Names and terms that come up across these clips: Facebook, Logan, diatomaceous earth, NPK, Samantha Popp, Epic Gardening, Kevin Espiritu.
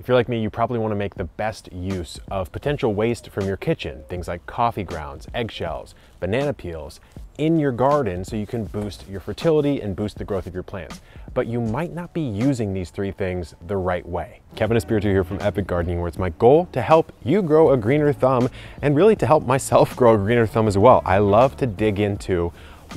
If you're like me, you probably want to make the best use of potential waste from your kitchen, things like coffee grounds, eggshells, banana peels, in your garden so you can boost your fertility and boost the growth of your plants. But you might not be using these three things the right way. Kevin Espiritu here from Epic Gardening, where it's my goal to help you grow a greener thumb and really to help myself grow a greener thumb as well. I love to dig into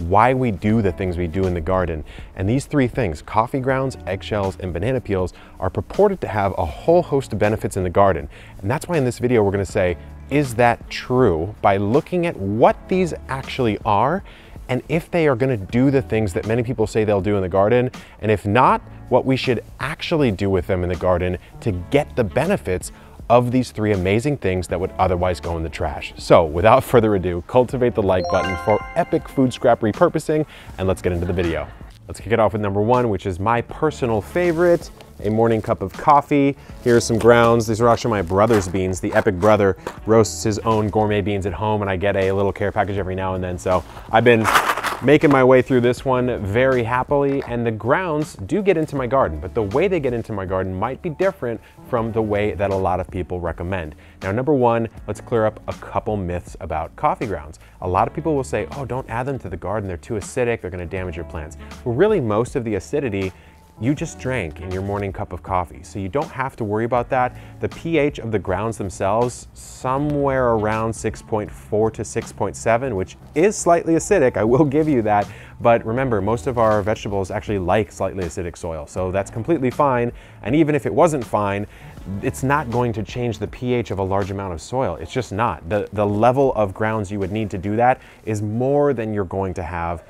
why we do the things we do in the garden. And these three things, coffee grounds, eggshells, and banana peels, are purported to have a whole host of benefits in the garden. And that's why in this video we're going to say, is that true? By looking at what these actually are and if they are going to do the things that many people say they'll do in the garden, and if not, what we should actually do with them in the garden to get the benefits of these three amazing things that would otherwise go in the trash. So without further ado, cultivate the like button for epic food scrap repurposing, and let's get into the video. Let's kick it off with number one, which is my personal favorite, a morning cup of coffee. Here are some grounds. These are actually my brother's beans. The Epic brother roasts his own gourmet beans at home, and I get a little care package every now and then. So I've been making my way through this one very happily, and the grounds do get into my garden, but the way they get into my garden might be different from the way that a lot of people recommend. Now, number one, let's clear up a couple myths about coffee grounds. A lot of people will say, oh, don't add them to the garden. They're too acidic. They're gonna damage your plants. Well, really most of the acidity you just drank in your morning cup of coffee. So you don't have to worry about that. The pH of the grounds themselves, somewhere around 6.4 to 6.7, which is slightly acidic, I will give you that. But remember, most of our vegetables actually like slightly acidic soil. So that's completely fine. And even if it wasn't fine, it's not going to change the pH of a large amount of soil. It's just not. The level of grounds you would need to do that is more than you're going to have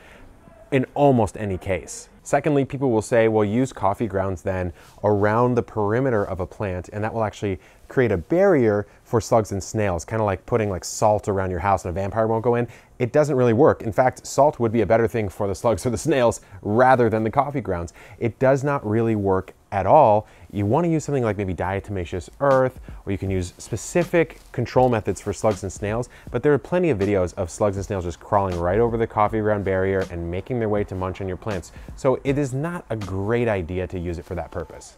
in almost any case. Secondly, people will say, well, use coffee grounds then around the perimeter of a plant, and that will actually create a barrier for slugs and snails, kind of like putting like salt around your house and a vampire won't go in. It doesn't really work. In fact, salt would be a better thing for the slugs or the snails rather than the coffee grounds. It does not really work at all. You want to use something like maybe diatomaceous earth, or you can use specific control methods for slugs and snails, but there are plenty of videos of slugs and snails just crawling right over the coffee ground barrier and making their way to munch on your plants. So it is not a great idea to use it for that purpose.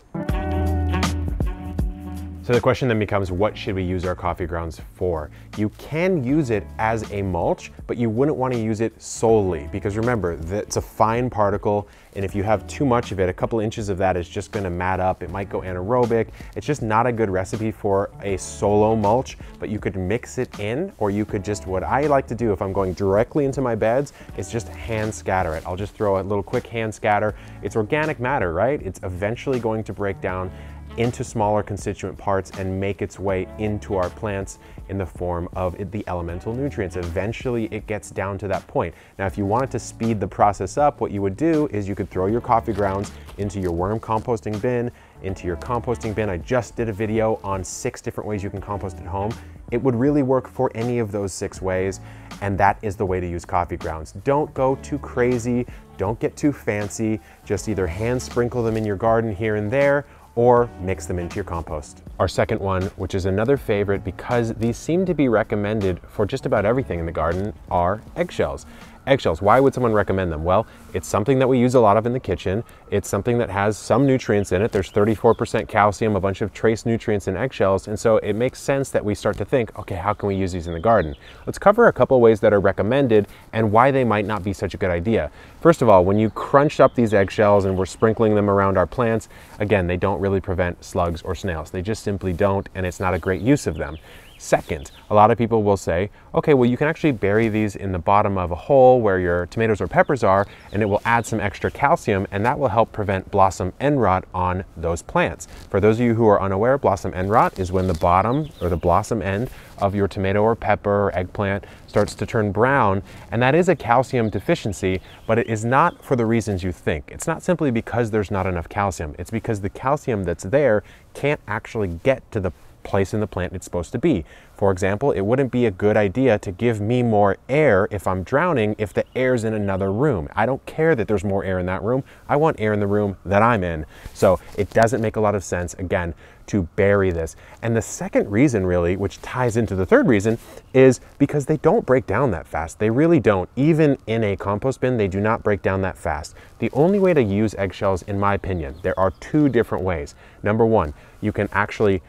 So the question then becomes, what should we use our coffee grounds for? You can use it as a mulch, but you wouldn't want to use it solely, because remember, it's a fine particle, and if you have too much of it, a couple inches of that is just going to mat up. It might go anaerobic. It's just not a good recipe for a solo mulch, but you could mix it in, or you could just, what I like to do if I'm going directly into my beds, is just hand scatter it. I'll just throw a little quick hand scatter. It's organic matter, right? It's eventually going to break down into smaller constituent parts and make its way into our plants in the form of the elemental nutrients. Eventually it gets down to that point. Now, if you wanted to speed the process up, what you would do is you could throw your coffee grounds into your worm composting bin, into your composting bin. I just did a video on 6 different ways you can compost at home. It would really work for any of those 6 ways, and that is the way to use coffee grounds. Don't go too crazy, don't get too fancy, just either hand sprinkle them in your garden here and there, or mix them into your compost. Our second one, which is another favorite because these seem to be recommended for just about everything in the garden, are eggshells. Eggshells, why would someone recommend them? Well, it's something that we use a lot of in the kitchen. It's something that has some nutrients in it. There's 34% calcium, a bunch of trace nutrients in eggshells, and so it makes sense that we start to think, okay, how can we use these in the garden? Let's cover a couple ways that are recommended and why they might not be such a good idea. First of all, when you crunch up these eggshells and we're sprinkling them around our plants, again, they don't really prevent slugs or snails. They just simply don't, and it's not a great use of them. Second, a lot of people will say, okay, well, you can actually bury these in the bottom of a hole where your tomatoes or peppers are, and it will add some extra calcium, and that will help prevent blossom end rot on those plants. For those of you who are unaware, blossom end rot is when the bottom or the blossom end of your tomato or pepper or eggplant starts to turn brown, and that is a calcium deficiency, but it is not for the reasons you think. It's not simply because there's not enough calcium. It's because the calcium that's there can't actually get to the place in the plant it's supposed to be. For example, it wouldn't be a good idea to give me more air if I'm drowning if the air's in another room. I don't care that there's more air in that room. I want air in the room that I'm in. So it doesn't make a lot of sense, again, to bury this. And the second reason, really, which ties into the third reason, is because they don't break down that fast. They really don't. Even in a compost bin, they do not break down that fast. The only way to use eggshells, in my opinion, there are two different ways. Number one, you can actually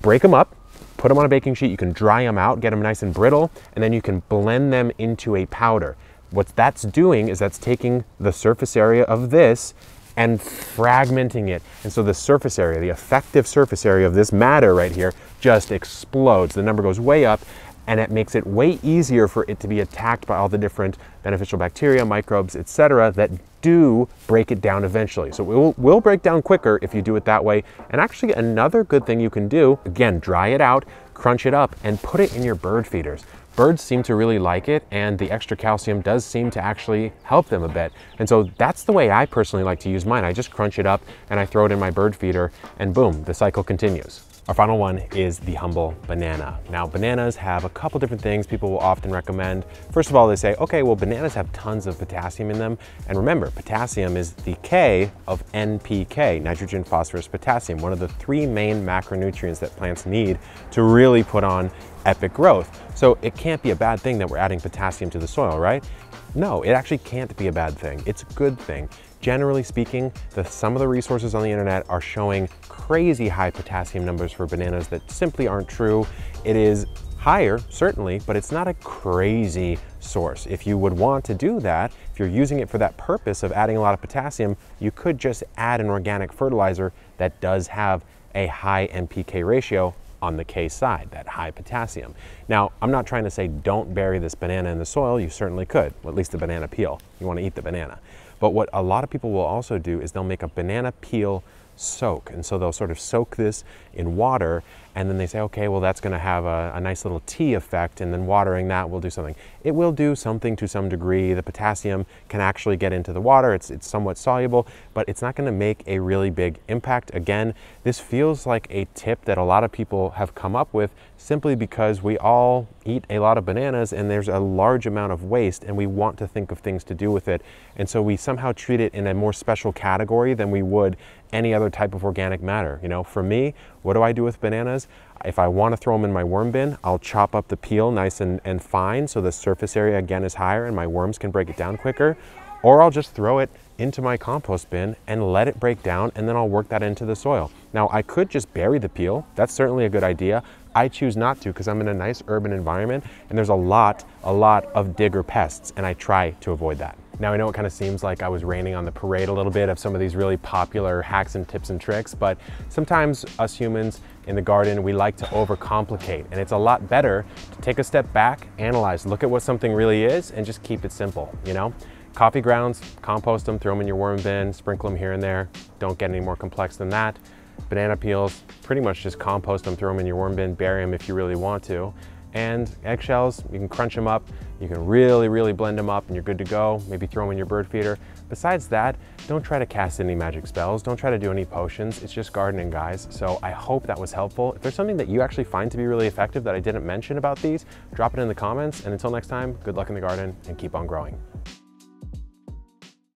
break them up, put them on a baking sheet, you can dry them out, get them nice and brittle, and then you can blend them into a powder. What that's doing is that's taking the surface area of this and fragmenting it. And so the surface area, the effective surface area of this matter right here just explodes. The number goes way up, and it makes it way easier for it to be attacked by all the different beneficial bacteria, microbes, etc. that do break it down eventually. So it will break down quicker if you do it that way. And actually another good thing you can do, again, dry it out, crunch it up, and put it in your bird feeders. Birds seem to really like it, and the extra calcium does seem to actually help them a bit. And so that's the way I personally like to use mine. I just crunch it up and I throw it in my bird feeder, and boom, the cycle continues. Our final one is the humble banana. Now, bananas have a couple different things people will often recommend. First of all, they say, okay, well, bananas have tons of potassium in them. And remember, potassium is the K of NPK, nitrogen, phosphorus, potassium, one of the three main macronutrients that plants need to really put on epic growth. So it can't be a bad thing that we're adding potassium to the soil, right? No, it actually can't be a bad thing. It's a good thing. Generally speaking, some of the resources on the internet are showing crazy high potassium numbers for bananas that simply aren't true. It is higher, certainly, but it's not a crazy source. If you would want to do that, if you're using it for that purpose of adding a lot of potassium, you could just add an organic fertilizer that does have a high NPK ratio on the K side, that high potassium. Now, I'm not trying to say don't bury this banana in the soil. You certainly could, well, at least the banana peel. You want to eat the banana. But what a lot of people will also do is they'll make a banana peel soak. And so they'll sort of soak this in water, and then they say, okay, well, that's gonna have a nice little tea effect, and then watering that will do something. It will do something to some degree. The potassium can actually get into the water. It's somewhat soluble, but it's not gonna make a really big impact. Again, this feels like a tip that a lot of people have come up with simply because we all eat a lot of bananas and there's a large amount of waste, and we want to think of things to do with it. And so we somehow treat it in a more special category than we would any other type of organic matter. You know, for me, what do I do with bananas? If I want to throw them in my worm bin, I'll chop up the peel nice and fine, so the surface area again is higher and my worms can break it down quicker. Or I'll just throw it into my compost bin and let it break down, and then I'll work that into the soil. Now, I could just bury the peel. That's certainly a good idea. I choose not to because I'm in a nice urban environment and there's a lot of digger pests, and I try to avoid that. Now, I know it kind of seems like I was raining on the parade a little bit of some of these really popular hacks and tips and tricks, but sometimes us humans in the garden, we like to overcomplicate, and it's a lot better to take a step back, analyze, look at what something really is, and just keep it simple, you know? Coffee grounds, compost them, throw them in your worm bin, sprinkle them here and there. Don't get any more complex than that. Banana peels, pretty much just compost them, throw them in your worm bin, bury them if you really want to. And eggshells, you can crunch them up, you can really, really blend them up, and you're good to go. Maybe throw them in your bird feeder. Besides that, don't try to cast any magic spells. Don't try to do any potions. It's just gardening, guys. So I hope that was helpful. If there's something that you actually find to be really effective that I didn't mention about these, drop it in the comments. And until next time, good luck in the garden and keep on growing.